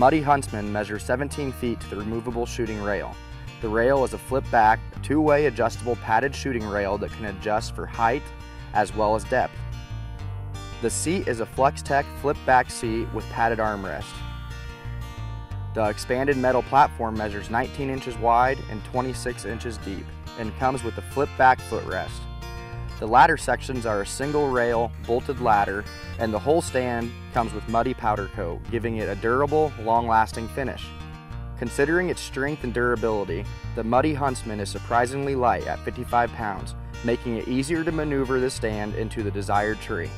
Muddy Huntsman measures 17 feet to the removable shooting rail. The rail is a flip-back, two-way adjustable padded shooting rail that can adjust for height as well as depth. The seat is a Flex-Tech flip-back seat with padded armrest. The expanded metal platform measures 19 inches wide and 26 inches deep and comes with a flip-back footrest. The ladder sections are a single rail, bolted ladder, and the whole stand comes with Muddy powder coat, giving it a durable, long-lasting finish. Considering its strength and durability, the Muddy Huntsman is surprisingly light at 55 pounds, making it easier to maneuver the stand into the desired tree.